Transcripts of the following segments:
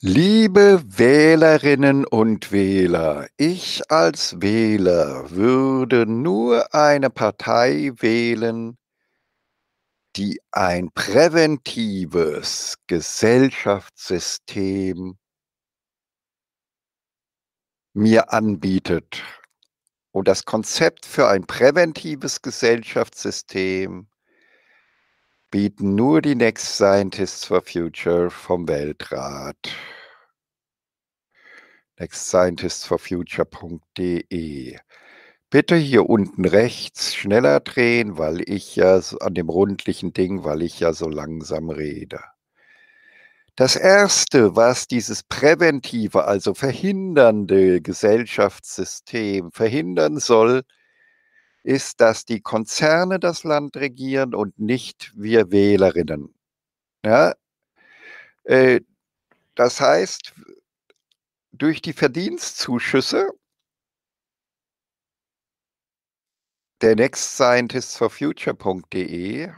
Liebe Wählerinnen und Wähler, ich als Wähler würde nur eine Partei wählen, die ein präventives Gesellschaftssystem mir anbietet. Und das Konzept für ein präventives Gesellschaftssystem bieten nur die Next Scientists for Future vom Weltrat. nextscientistsforfuture.de. Bitte hier unten rechts schneller drehen, weil ich ja an dem rundlichen Ding, weil ich ja so langsam rede. Das Erste, was dieses präventive, also verhindernde Gesellschaftssystem verhindern soll, ist, dass die Konzerne das Land regieren und nicht wir Wählerinnen. Ja? Das heißt, durch die Verdienstzuschüsse der nextscientistsforfuture.de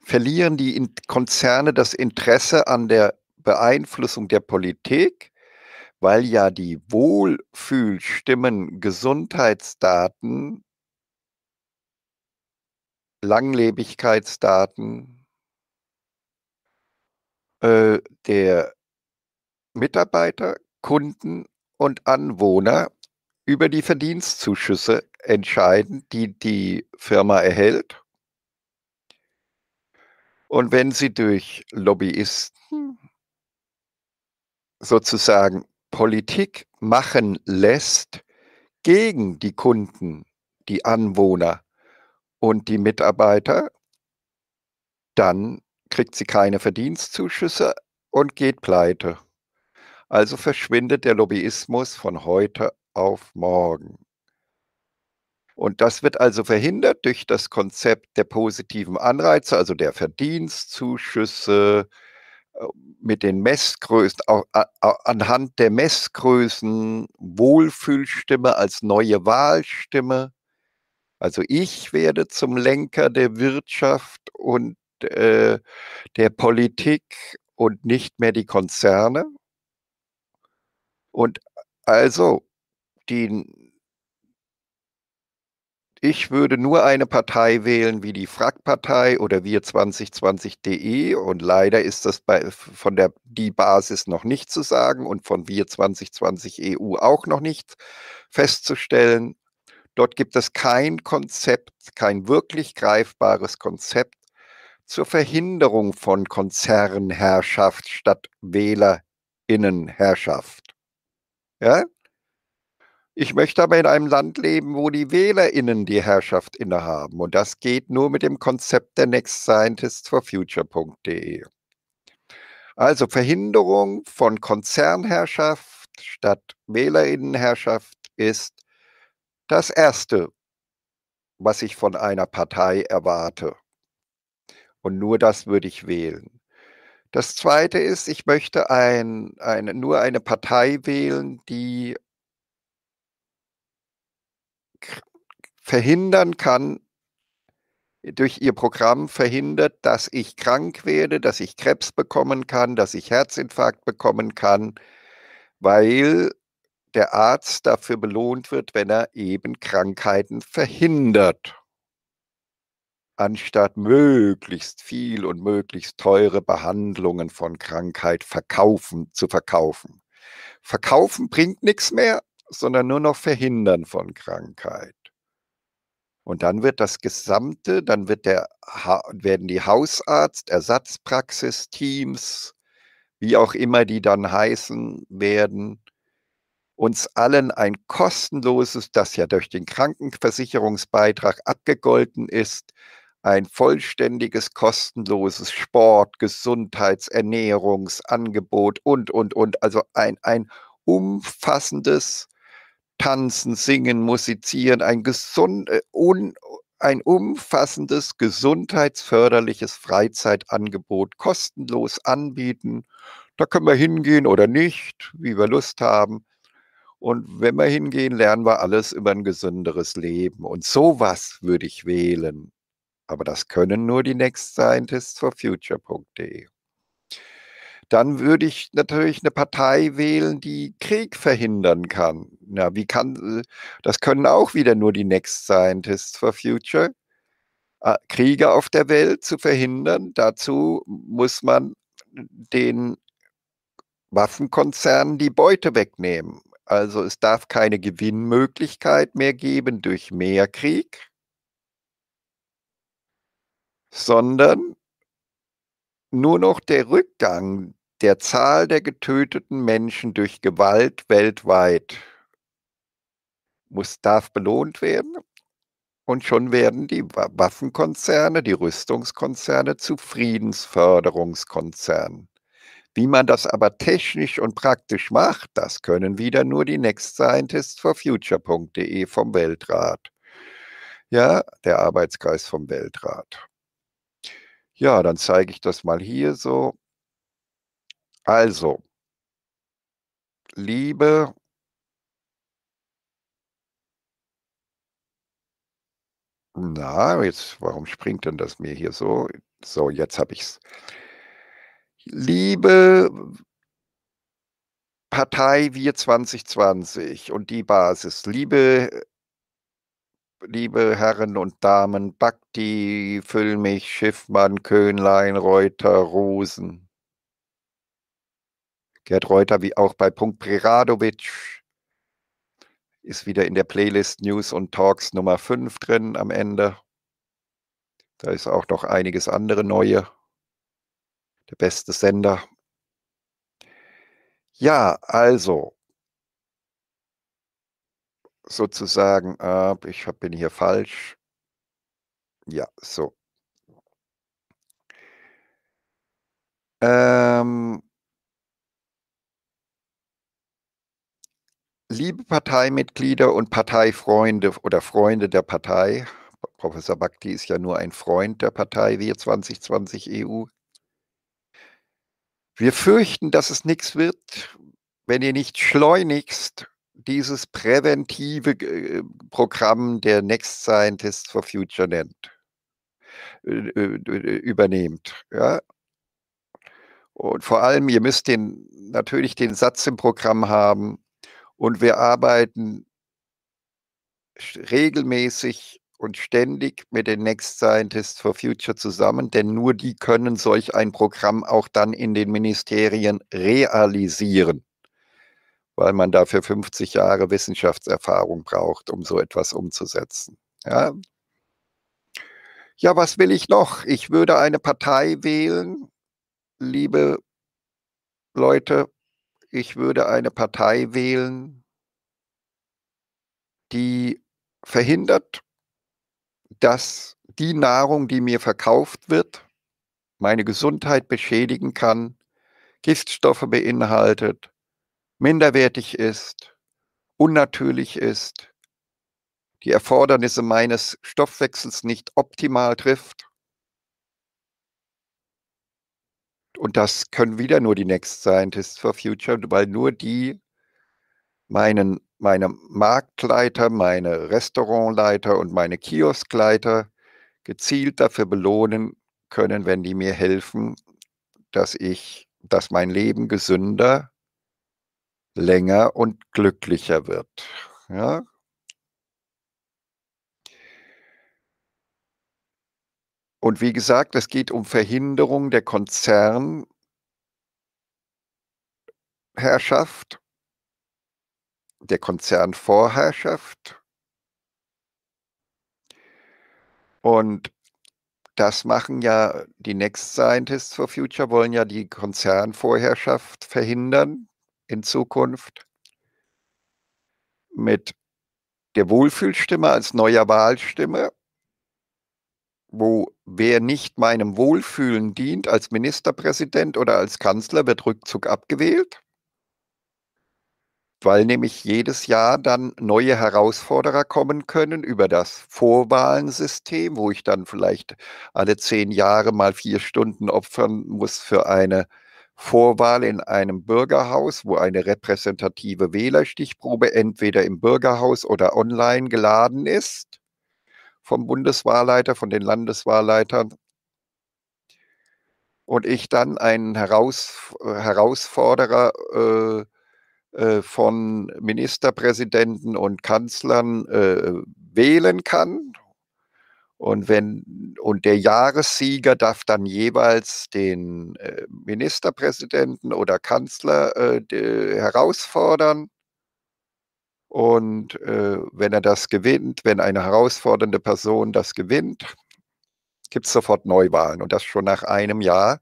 verlieren die Konzerne das Interesse an der Beeinflussung der Politik, weil ja die Wohlfühlstimmen, Gesundheitsdaten, Langlebigkeitsdaten der Mitarbeiter, Kunden und Anwohner über die Verdienstzuschüsse entscheiden, die die Firma erhält. Und wenn sie durch Lobbyisten sozusagen Politik machen lässt gegen die Kunden, die Anwohner und die Mitarbeiter, dann kriegt sie keine Verdienstzuschüsse und geht pleite. Also verschwindet der Lobbyismus von heute auf morgen. Und das wird also verhindert durch das Konzept der positiven Anreize, also der Verdienstzuschüsse mit den Messgrößen, auch anhand der Messgrößen, Wohlfühlstimme als neue Wahlstimme. Also ich werde zum Lenker der Wirtschaft und der Politik und nicht mehr die Konzerne. Und also ich würde nur eine Partei wählen wie die Frakt-Partei oder wir2020.de, und leider ist das von der dieBasis noch nicht zu sagen und von wir2020.eu auch noch nicht festzustellen. Dort gibt es kein Konzept, kein wirklich greifbares Konzept zur Verhinderung von Konzernherrschaft statt Wählerinnenherrschaft. Ja? Ich möchte aber in einem Land leben, wo die WählerInnen die Herrschaft innehaben. Und das geht nur mit dem Konzept der nextscientistsforfuture.de. Also Verhinderung von Konzernherrschaft statt WählerInnenherrschaft ist das Erste, was ich von einer Partei erwarte. Und nur das würde ich wählen. Das Zweite ist, ich möchte nur eine Partei wählen, die verhindern kann, durch ihr Programm verhindert, dass ich krank werde, dass ich Krebs bekommen kann, dass ich Herzinfarkt bekommen kann, weil der Arzt dafür belohnt wird, wenn er eben Krankheiten verhindert, anstatt möglichst viel und möglichst teure Behandlungen von Krankheit zu verkaufen. Verkaufen bringt nichts mehr, sondern nur noch Verhindern von Krankheit. Und dann wird das Gesamte, dann werden die Hausarzt-, Ersatzpraxisteams, wie auch immer die dann heißen werden, uns allen ein kostenloses, das ja durch den Krankenversicherungsbeitrag abgegolten ist, ein vollständiges, kostenloses Sport-, Gesundheits-, Ernährungsangebot und. Also ein umfassendes Tanzen, Singen, Musizieren, ein umfassendes, gesundheitsförderliches Freizeitangebot kostenlos anbieten. Da können wir hingehen oder nicht, wie wir Lust haben. Und wenn wir hingehen, lernen wir alles über ein gesünderes Leben. Und sowas würde ich wählen. Aber das können nur die nextscientistsforfuture.de. dann würde ich natürlich eine Partei wählen, die Krieg verhindern kann. Na, wie kann, das können auch wieder nur die Next Scientists for Future. Kriege auf der Welt zu verhindern, dazu muss man den Waffenkonzernen die Beute wegnehmen. Also es darf keine Gewinnmöglichkeit mehr geben durch mehr Krieg, sondern nur noch der Rückgang der Zahl der getöteten Menschen durch Gewalt weltweit darf belohnt werden. Und schon werden die Waffenkonzerne, die Rüstungskonzerne zu Friedensförderungskonzernen. Wie man das aber technisch und praktisch macht, das können wieder nur die Next Scientists for Future.de vom Weltrat. Ja, der Arbeitskreis vom Weltrat. Ja, dann zeige ich das mal hier so. Also, liebe warum springt denn das mir hier so? So, jetzt habe ich es. Liebe Partei Wir 2020 und die Basis, liebe Herren und Damen, Bhakdi, Füllmich, Schiffmann, Köhnlein, Reuther, Rosen, Gerd Reuther, wie auch bei Punkt Preradovic, ist wieder in der Playlist News und Talks Nummer 5 drin am Ende. Da ist auch noch einiges andere Neue. Der beste Sender. Ja, also sozusagen, ich bin hier falsch. Ja, so. Liebe Parteimitglieder und Parteifreunde oder Freunde der Partei, Professor Bhakdi ist ja nur ein Freund der Partei Wir 2020 EU. Wir fürchten, dass es nichts wird, wenn ihr nicht schleunigst dieses präventive Programm der Next Scientists for Future übernehmt. Ja? Und vor allem, ihr müsst natürlich den Satz im Programm haben, und wir arbeiten regelmäßig und ständig mit den Next Scientists for Future zusammen, denn nur die können solch ein Programm auch dann in den Ministerien realisieren, weil man dafür 50 Jahre Wissenschaftserfahrung braucht, um so etwas umzusetzen. Ja, ja, was will ich noch? Ich würde eine Partei wählen, liebe Leute. Ich würde eine Partei wählen, die verhindert, dass die Nahrung, die mir verkauft wird, meine Gesundheit beschädigen kann, Giftstoffe beinhaltet, minderwertig ist, unnatürlich ist, die Erfordernisse meines Stoffwechsels nicht optimal trifft. Und das können wieder nur die Next Scientists for Future, weil nur die meine Marktleiter, meine Restaurantleiter und meine Kioskleiter gezielt dafür belohnen können, wenn die mir helfen, dass mein Leben gesünder, länger und glücklicher wird. Ja? Und wie gesagt, es geht um Verhinderung der Konzernherrschaft, der Konzernvorherrschaft. Und das machen ja die Next Scientists for Future, wollen ja die Konzernvorherrschaft verhindern in Zukunft mit der Wohlfühlstimme als neuer Wahlstimme, wo wer nicht meinem Wohlfühlen dient als Ministerpräsident oder als Kanzler, wird ruckzuck abgewählt, weil nämlich jedes Jahr dann neue Herausforderer kommen können über das Vorwahlensystem, wo ich dann vielleicht alle 10 Jahre mal 4 Stunden opfern muss für eine Vorwahl in einem Bürgerhaus, wo eine repräsentative Wählerstichprobe entweder im Bürgerhaus oder online geladen ist. Vom Bundeswahlleiter, von den Landeswahlleitern. und ich dann einen Herausforderer von Ministerpräsidenten und Kanzlern wählen kann. Und der Jahressieger darf dann jeweils den Ministerpräsidenten oder Kanzler herausfordern. Und wenn er das gewinnt, wenn eine herausfordernde Person das gewinnt, gibt es sofort Neuwahlen. Und das schon nach einem Jahr,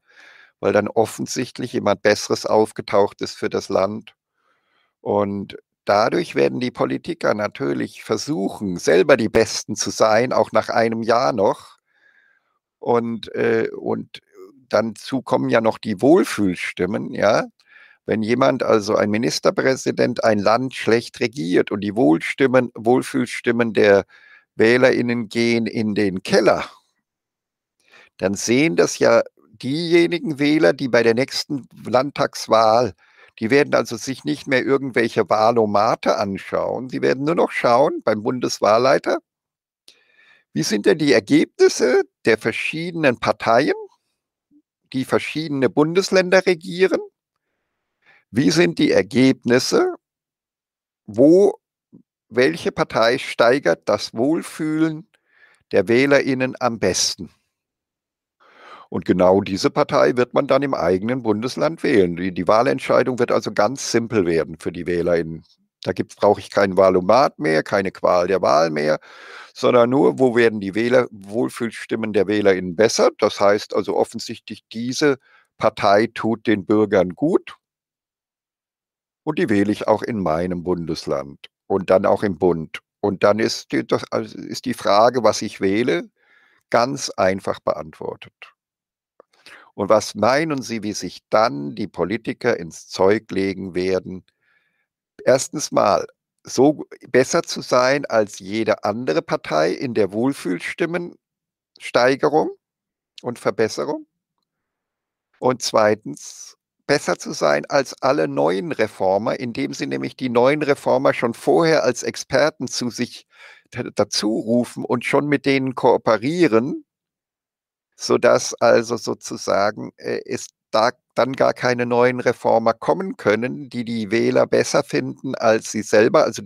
weil dann offensichtlich jemand Besseres aufgetaucht ist für das Land. Und dadurch werden die Politiker natürlich versuchen, selber die Besten zu sein, auch nach einem Jahr noch. Und dann kommen ja noch die Wohlfühlstimmen, ja. Wenn jemand, also ein Ministerpräsident, ein Land schlecht regiert und die Wohlfühlstimmen der WählerInnen gehen in den Keller, dann sehen das ja diejenigen Wähler, die bei der nächsten Landtagswahl, die werden also sich nicht mehr irgendwelche Wahlomate anschauen. Sie werden nur noch schauen beim Bundeswahlleiter, wie sind denn die Ergebnisse der verschiedenen Parteien, die verschiedene Bundesländer regieren? Wie sind die Ergebnisse? Welche Partei steigert das Wohlfühlen der WählerInnen am besten? Und genau diese Partei wird man dann im eigenen Bundesland wählen. Die Wahlentscheidung wird also ganz simpel werden für die WählerInnen. Da brauche ich keinen Wahlomat mehr, keine Qual der Wahl mehr, sondern nur, wo werden die Wohlfühlstimmen der WählerInnen besser? Das heißt also offensichtlich, diese Partei tut den Bürgern gut und die wähle ich auch in meinem Bundesland und dann auch im Bund. Und dann ist die Frage, was ich wähle, ganz einfach beantwortet. Und was meinen Sie, wie sich dann die Politiker ins Zeug legen werden? Erstens mal, so besser zu sein als jede andere Partei in der Wohlfühlstimmensteigerung und Verbesserung. Und zweitens, besser zu sein als alle neuen Reformer, indem sie nämlich die neuen Reformer schon vorher als Experten zu sich dazu rufen und schon mit denen kooperieren, sodass also sozusagen es dann gar keine neuen Reformer kommen können, die die Wähler besser finden als sie selber, also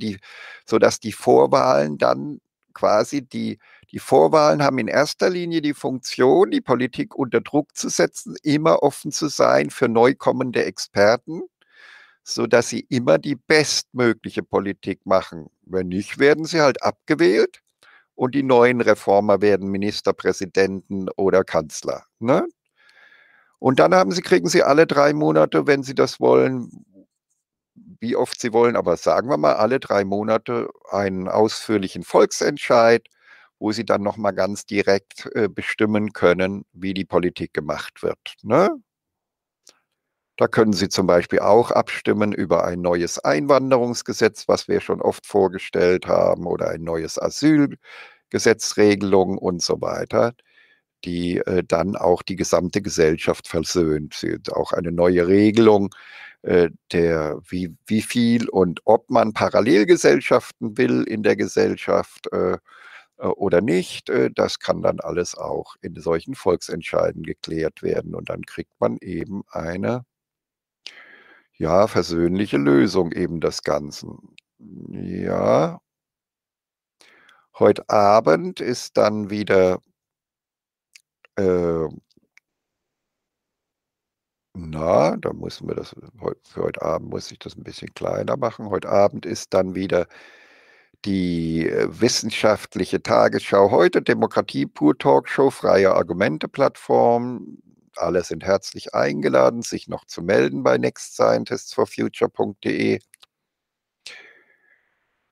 sodass die Vorwahlen dann quasi, die Vorwahlen haben in erster Linie die Funktion, die Politik unter Druck zu setzen, immer offen zu sein für neu kommende Experten, sodass sie immer die bestmögliche Politik machen. Wenn nicht, werden sie halt abgewählt. Und die neuen Reformer werden Ministerpräsidenten oder Kanzler. Ne? Und dann kriegen sie alle 3 Monate, wenn sie das wollen, wie oft sie wollen, aber sagen wir mal, alle 3 Monate einen ausführlichen Volksentscheid, wo sie dann nochmal ganz direkt bestimmen können, wie die Politik gemacht wird. Ne? Da können sie zum Beispiel auch abstimmen über ein neues Einwanderungsgesetz, was wir schon oft vorgestellt haben, oder ein neues Asylgesetzregelung und so weiter, die dann auch die gesamte Gesellschaft versöhnt. Auch eine neue Regelung, wie viel und ob man Parallelgesellschaften will in der Gesellschaft oder nicht, das kann dann alles auch in solchen Volksentscheiden geklärt werden. Und dann kriegt man eben eine ja, versöhnliche Lösung eben des Ganzen. Ja, heute Abend ist dann wieder, da müssen wir das, für heute Abend muss ich das ein bisschen kleiner machen. Heute Abend ist dann wieder die wissenschaftliche Tagesschau heute, Demokratie pur Talkshow, freie Argumente-Plattform. Alle sind herzlich eingeladen, sich noch zu melden bei nextscientistsforfuture.de.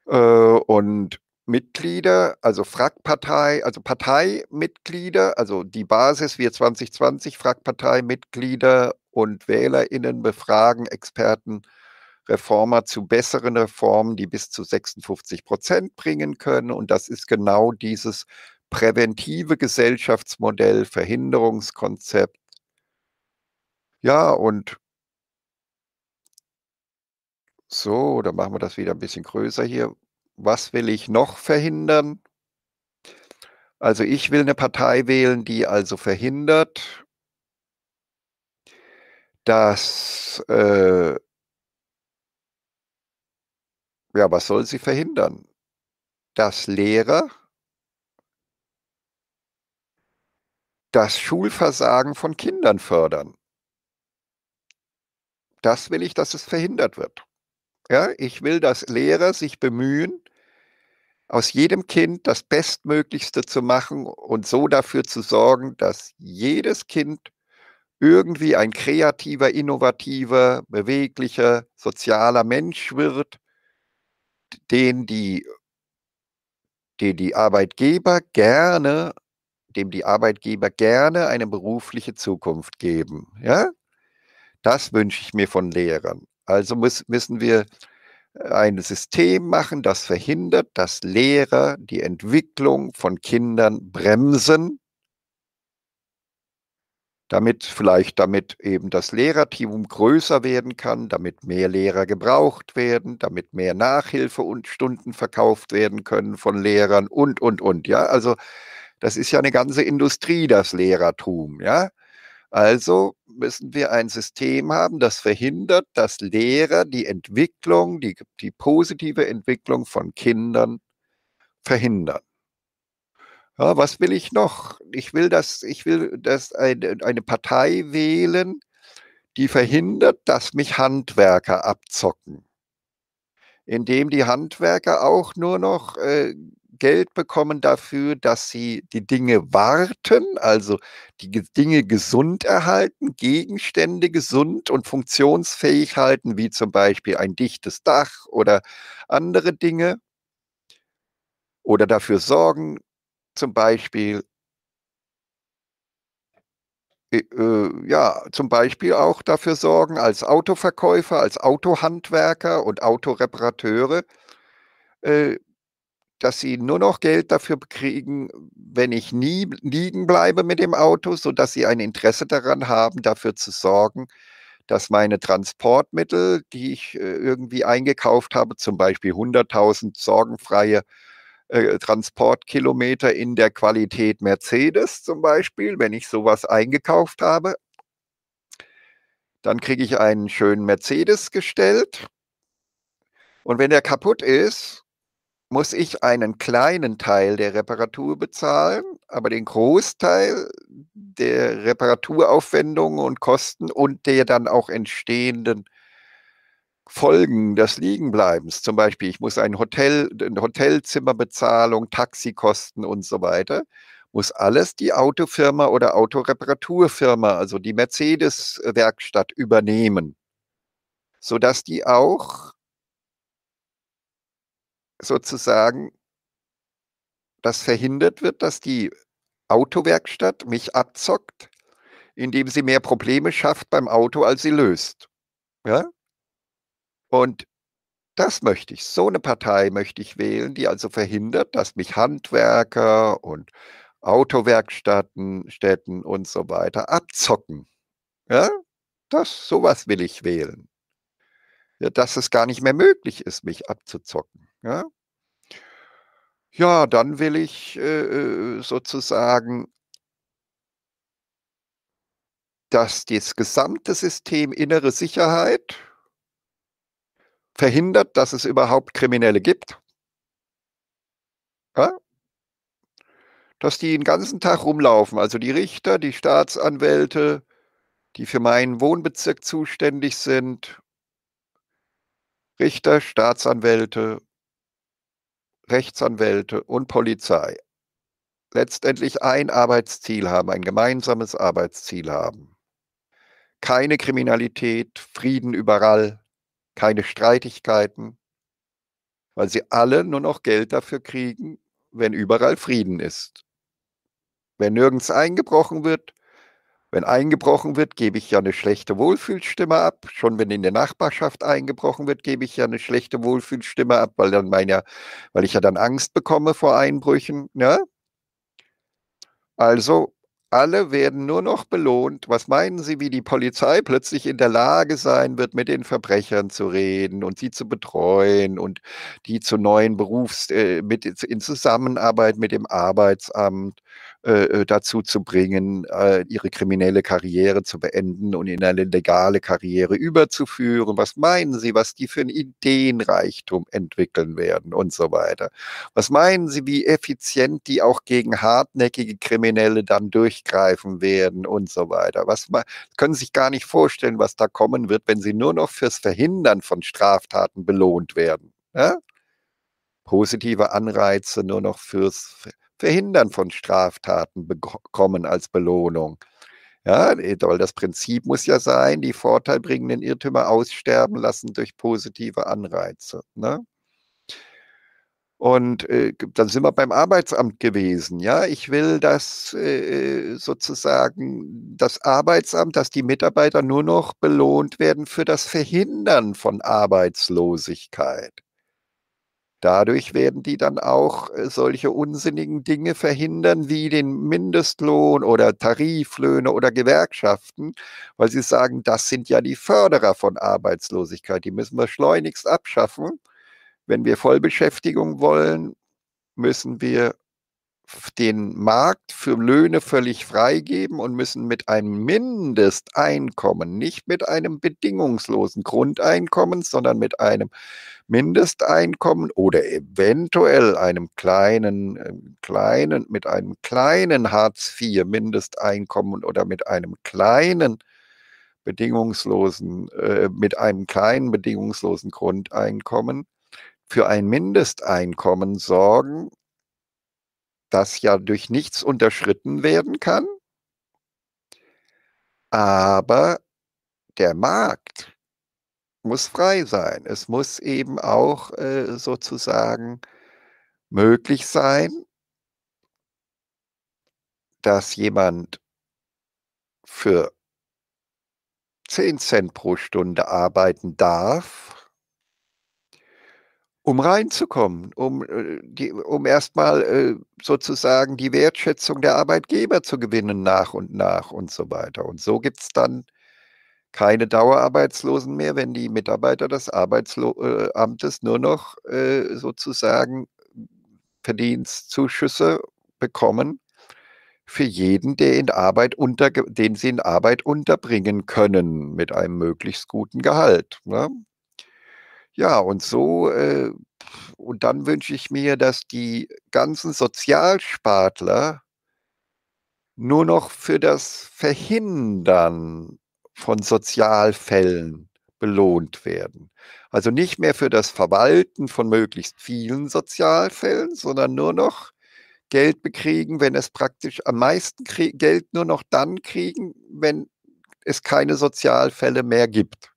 Und Mitglieder, also Frakt-Partei, also Parteimitglieder, also dieBasis, wir2020, Frakt-Partei-Mitglieder und WählerInnen befragen Experten, Reformer zu besseren Reformen, die bis zu 56% bringen können. Und das ist genau dieses präventive Gesellschaftsmodell, Verhinderungskonzept. Ja, und so, dann machen wir das wieder ein bisschen größer hier. Was will ich noch verhindern? Also ich will eine Partei wählen, die also verhindert, dass, ja, was soll sie verhindern? Dass Lehrer das Schulversagen von Kindern fördern. Das will ich, dass es verhindert wird. Ja, ich will, dass Lehrer sich bemühen, aus jedem Kind das Bestmöglichste zu machen und so dafür zu sorgen, dass jedes Kind irgendwie ein kreativer, innovativer, beweglicher, sozialer Mensch wird, dem die Arbeitgeber gerne eine berufliche Zukunft geben. Ja? Das wünsche ich mir von Lehrern. Also müssen wir ein System machen, das verhindert, dass Lehrer die Entwicklung von Kindern bremsen, damit eben das Lehrerteam größer werden kann, damit mehr Lehrer gebraucht werden, damit mehr Nachhilfe und Stunden verkauft werden können von Lehrern und. Ja, also das ist ja eine ganze Industrie, das Lehrertum, ja. Also müssen wir ein System haben, das verhindert, dass Lehrer die Entwicklung, die positive Entwicklung von Kindern verhindern. Ja, was will ich noch? Ich will, dass eine Partei wählen, die verhindert, dass mich Handwerker abzocken. Indem die Handwerker auch nur noch Geld bekommen dafür, dass sie die Dinge warten, also die Dinge gesund erhalten, Gegenstände gesund und funktionsfähig halten, wie zum Beispiel ein dichtes Dach oder andere Dinge. Oder dafür sorgen, zum Beispiel auch dafür sorgen, als Autoverkäufer, als Autohandwerker und Autoreparateure, dass sie nur noch Geld dafür kriegen, wenn ich nie liegen bleibe mit dem Auto, sodass sie ein Interesse daran haben, dafür zu sorgen, dass meine Transportmittel, die ich irgendwie eingekauft habe, zum Beispiel 100.000 sorgenfreie Transportkilometer in der Qualität Mercedes zum Beispiel, wenn ich sowas eingekauft habe, dann kriege ich einen schönen Mercedes gestellt. Und wenn der kaputt ist, muss ich einen kleinen Teil der Reparatur bezahlen, aber den Großteil der Reparaturaufwendungen und Kosten und der dann auch entstehenden Folgen des Liegenbleibens. Zum Beispiel, ich muss Hotelzimmerbezahlung, Taxikosten und so weiter, muss alles die Autofirma oder Autoreparaturfirma, also die Mercedes-Werkstatt übernehmen, sodass die auch sozusagen, dass verhindert wird, dass die Autowerkstatt mich abzockt, indem sie mehr Probleme schafft beim Auto, als sie löst. Ja? Und das möchte ich, so eine Partei möchte ich wählen, die also verhindert, dass mich Handwerker und Autowerkstätten und so weiter abzocken. Ja? Sowas will ich wählen. Ja, dass es gar nicht mehr möglich ist, mich abzuzocken. Ja, dann will ich sozusagen, dass das gesamte System innere Sicherheit verhindert, dass es überhaupt Kriminelle gibt. Ja? Dass die den ganzen Tag rumlaufen, also die Richter, die Staatsanwälte, die für meinen Wohnbezirk zuständig sind, Richter, Staatsanwälte, Rechtsanwälte und Polizei letztendlich ein Arbeitsziel haben, ein gemeinsames Arbeitsziel haben. Keine Kriminalität, Frieden überall, keine Streitigkeiten, weil sie alle nur noch Geld dafür kriegen, wenn überall Frieden ist. Wenn nirgends eingebrochen wird, gebe ich ja eine schlechte Wohlfühlstimme ab. Schon wenn in der Nachbarschaft eingebrochen wird, gebe ich ja eine schlechte Wohlfühlstimme ab, weil ich ja dann Angst bekomme vor Einbrüchen. Ja? Also alle werden nur noch belohnt. Was meinen Sie, wie die Polizei plötzlich in der Lage sein wird, mit den Verbrechern zu reden und sie zu betreuen und die zu neuen in Zusammenarbeit mit dem Arbeitsamt dazu zu bringen, ihre kriminelle Karriere zu beenden und in eine legale Karriere überzuführen. Was meinen Sie, was die für einen Ideenreichtum entwickeln werden und so weiter? Was meinen Sie, wie effizient die auch gegen hartnäckige Kriminelle dann durchgreifen werden und so weiter? Was können Sie sich gar nicht vorstellen, was da kommen wird, wenn sie nur noch fürs Verhindern von Straftaten belohnt werden. Ja? Positive Anreize nur noch fürs Verhindern von Straftaten bekommen als Belohnung. Ja, weil das Prinzip muss ja sein, die vorteilbringenden Irrtümer aussterben lassen durch positive Anreize. Ne? Und dann sind wir beim Arbeitsamt gewesen. Ja, ich will, dass sozusagen das Arbeitsamt, dass die Mitarbeiter nur noch belohnt werden für das Verhindern von Arbeitslosigkeit. Dadurch werden die dann auch solche unsinnigen Dinge verhindern wie den Mindestlohn oder Tariflöhne oder Gewerkschaften, weil sie sagen, das sind ja die Förderer von Arbeitslosigkeit. Die müssen wir schleunigst abschaffen. Wenn wir Vollbeschäftigung wollen, müssen wir den Markt für Löhne völlig freigeben und müssen mit einem Mindesteinkommen, nicht mit einem bedingungslosen Grundeinkommen, sondern mit einem Mindesteinkommen oder eventuell mit einem kleinen Hartz-IV-Mindesteinkommen oder mit einem kleinen bedingungslosen, bedingungslosen Grundeinkommen für ein Mindesteinkommen sorgen, das ja durch nichts unterschritten werden kann, aber der Markt muss frei sein. Es muss eben auch sozusagen möglich sein, dass jemand für 10 Cent pro Stunde arbeiten darf, um reinzukommen, um erstmal sozusagen die Wertschätzung der Arbeitgeber zu gewinnen nach und so weiter. Und so gibt es dann keine Dauerarbeitslosen mehr, wenn die Mitarbeiter des Arbeitsamtes nur noch sozusagen Verdienstzuschüsse bekommen für jeden, den sie in Arbeit unterbringen können, mit einem möglichst guten Gehalt. Ne? Ja, und so, und dann wünsche ich mir, dass die ganzen Sozialspartler nur noch für das Verhindern von Sozialfällen belohnt werden. Also nicht mehr für das Verwalten von möglichst vielen Sozialfällen, sondern nur noch Geld bekriegen, wenn es praktisch am meisten Geld nur noch dann kriegen, wenn es keine Sozialfälle mehr gibt.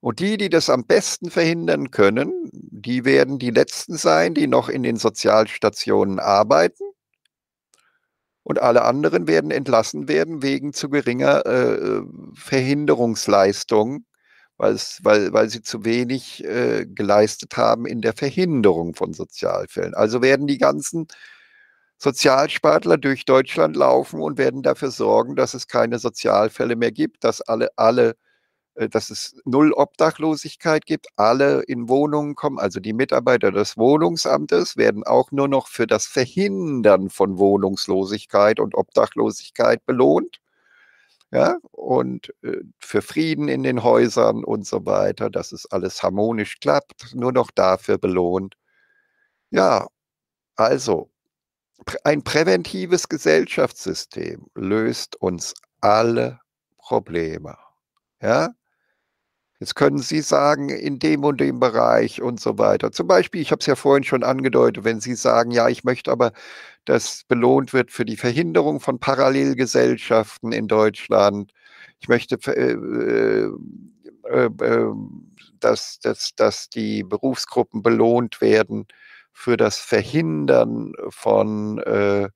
Und die, die das am besten verhindern können, die werden die Letzten sein, die noch in den Sozialstationen arbeiten. Und alle anderen werden entlassen werden wegen zu geringer Verhinderungsleistung, weil sie zu wenig geleistet haben in der Verhinderung von Sozialfällen. Also werden die ganzen Sozialspartler durch Deutschland laufen und werden dafür sorgen, dass es keine Sozialfälle mehr gibt, dass dass es 0 Obdachlosigkeit gibt, alle in Wohnungen kommen, also die Mitarbeiter des Wohnungsamtes werden auch nur noch für das Verhindern von Wohnungslosigkeit und Obdachlosigkeit belohnt, ja, und für Frieden in den Häusern und so weiter, dass es alles harmonisch klappt, nur noch dafür belohnt. Ja, also ein präventives Gesellschaftssystem löst uns alle Probleme, ja. Jetzt können Sie sagen, in dem und dem Bereich und so weiter. Zum Beispiel, ich habe es ja vorhin schon angedeutet, wenn Sie sagen, ja, ich möchte aber, dass belohnt wird für die Verhinderung von Parallelgesellschaften in Deutschland. Ich möchte, dass die Berufsgruppen belohnt werden für das Verhindern von,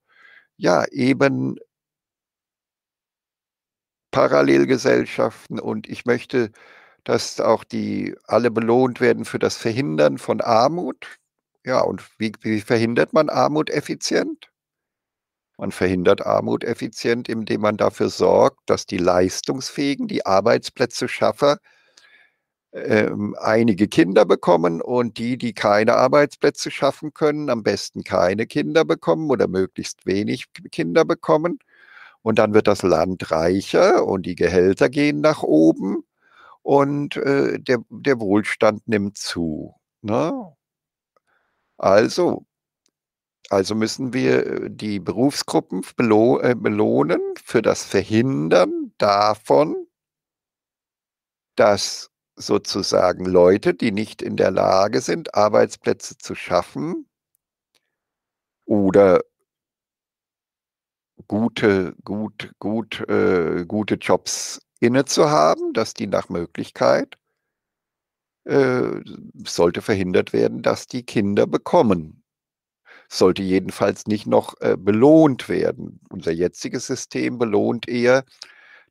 ja, eben Parallelgesellschaften, und ich möchte, dass auch alle belohnt werden für das Verhindern von Armut. Ja, und wie verhindert man Armut effizient? Man verhindert Armut effizient, indem man dafür sorgt, dass die Leistungsfähigen, die Arbeitsplätze schaffen, einige Kinder bekommen und die, die keine Arbeitsplätze schaffen können, am besten keine Kinder bekommen oder möglichst wenig Kinder bekommen. Und dann wird das Land reicher und die Gehälter gehen nach oben und der Wohlstand nimmt zu. Ne? Also müssen wir die Berufsgruppen belohnen für das Verhindern davon, dass sozusagen Leute, die nicht in der Lage sind, Arbeitsplätze zu schaffen oder gute Jobs inne zu haben, dass die nach Möglichkeit sollte verhindert werden, dass die Kinder bekommen. Sollte jedenfalls nicht noch belohnt werden. Unser jetziges System belohnt eher,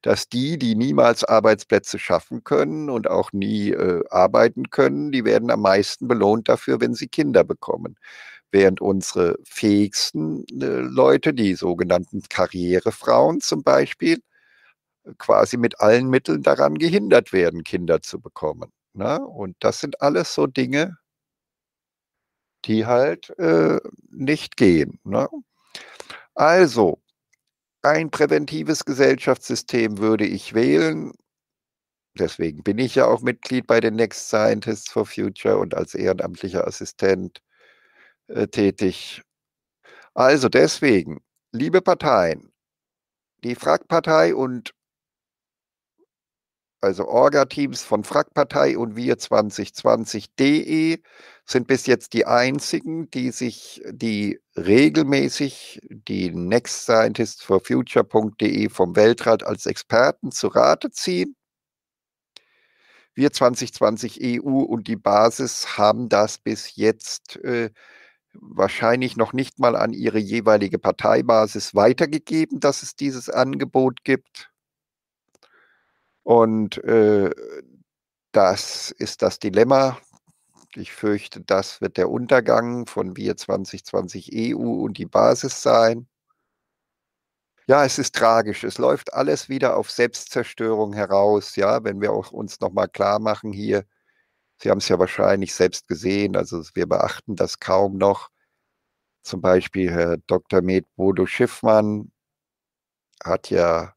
dass die, die niemals Arbeitsplätze schaffen können und auch nie arbeiten können, die werden am meisten belohnt dafür, wenn sie Kinder bekommen. Während unsere fähigsten Leute, die sogenannten Karrierefrauen zum Beispiel, quasi mit allen Mitteln daran gehindert werden, Kinder zu bekommen. Na? Und das sind alles so Dinge, die halt nicht gehen. Ne? Also, ein präventives Gesellschaftssystem würde ich wählen. Deswegen bin ich ja auch Mitglied bei den Next Scientists for Future und als ehrenamtlicher Assistent tätig. Also deswegen, liebe Parteien, die Frakt-Partei und also Orga-Teams von Frakt-Partei und wir2020.de sind bis jetzt die einzigen, die regelmäßig die Next Scientists for Future.de vom Weltrat als Experten zu Rate ziehen. wir2020.eu und die Basis haben das bis jetzt wahrscheinlich noch nicht mal an ihre jeweilige Parteibasis weitergegeben, dass es dieses Angebot gibt. Und das ist das Dilemma. Ich fürchte, das wird der Untergang von wir2020.eu und die Basis sein. Ja, es ist tragisch. Es läuft alles wieder auf Selbstzerstörung heraus. Ja, wenn wir auch uns nochmal klar machen hier, Sie haben es ja wahrscheinlich selbst gesehen, also wir beachten das kaum noch. Zum Beispiel Herr Dr. Med. Bodo Schiffmann hat ja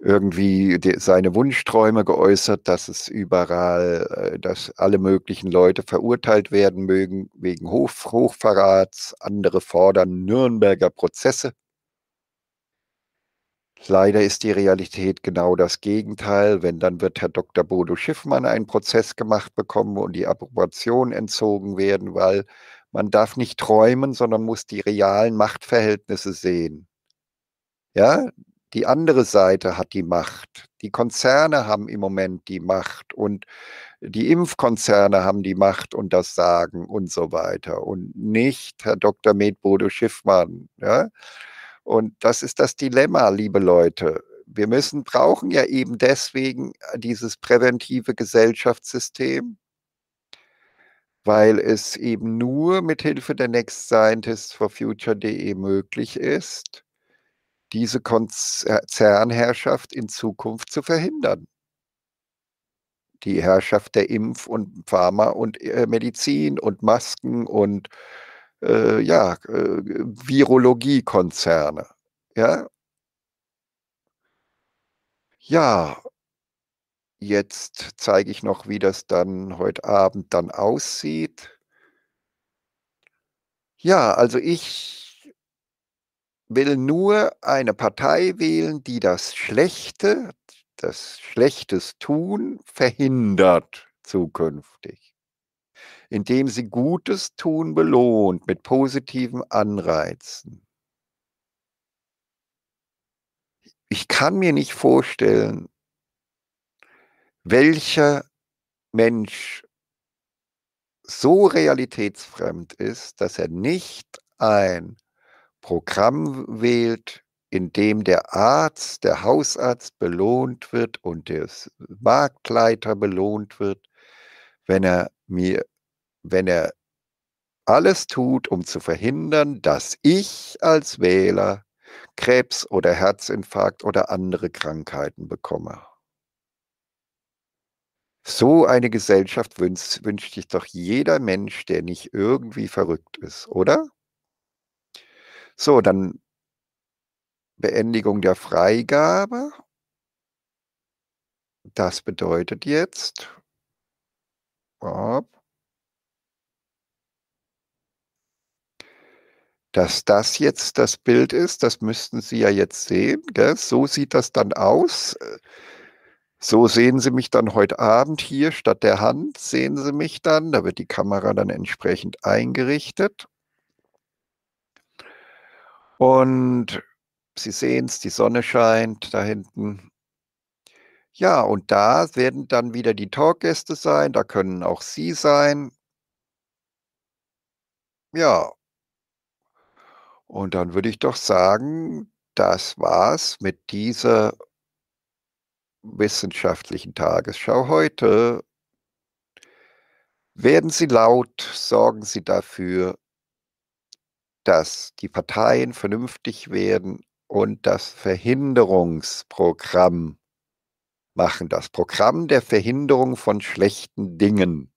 irgendwie seine Wunschträume geäußert, dass es überall, dass alle möglichen Leute verurteilt werden mögen wegen Hochverrats. Andere fordern Nürnberger Prozesse. Leider ist die Realität genau das Gegenteil. Wenn, dann wird Herr Dr. Bodo Schiffmann einen Prozess gemacht bekommen und die Approbation entzogen werden, weil man darf nicht träumen, sondern muss die realen Machtverhältnisse sehen. Ja, die andere Seite hat die Macht. Die Konzerne haben im Moment die Macht und die Impfkonzerne haben die Macht und das Sagen und so weiter. Und nicht Herr Dr. Med. Bodo Schiffmann. Ja? Und das ist das Dilemma, liebe Leute. Wir brauchen ja eben deswegen dieses präventive Gesellschaftssystem, weil es eben nur mit Hilfe der Next Scientists for Future.de möglich ist, diese Konzernherrschaft in Zukunft zu verhindern. Die Herrschaft der Impf- und Pharma- und Medizin und Masken und Virologiekonzerne. Ja? Ja, jetzt zeige ich noch, wie das dann heute Abend dann aussieht. Ja, also ich will nur eine Partei wählen, die das Schlechtes tun verhindert zukünftig, indem sie Gutes tun belohnt mit positiven Anreizen. Ich kann mir nicht vorstellen, welcher Mensch so realitätsfremd ist, dass er nicht ein Programm wählt, in dem der Arzt, der Hausarzt belohnt wird und der Marktleiter belohnt wird, wenn er alles tut, um zu verhindern, dass ich als Wähler Krebs oder Herzinfarkt oder andere Krankheiten bekomme. So eine Gesellschaft wünscht sich doch jeder Mensch, der nicht irgendwie verrückt ist, oder? So, dann Beendigung der Freigabe. Das bedeutet jetzt, dass das jetzt das Bild ist, das müssten Sie ja jetzt sehen. Gell? So sieht das dann aus. So sehen Sie mich dann heute Abend hier, statt der Hand sehen Sie mich dann. Da wird die Kamera dann entsprechend eingerichtet. Und Sie sehen es, die Sonne scheint da hinten. Ja, und da werden dann wieder die Talkgäste sein, da können auch Sie sein. Ja, und dann würde ich doch sagen, das war's mit dieser wissenschaftlichen Tagesschau heute. Werden Sie laut, sorgen Sie dafür, dass die Parteien vernünftig werden und das Verhinderungsprogramm machen, das Programm der Verhinderung von schlechten Dingen.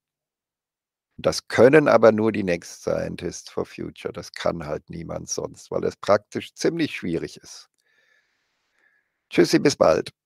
Das können aber nur die Next Scientists for Future. Das kann halt niemand sonst, weil es praktisch ziemlich schwierig ist. Tschüssi, bis bald.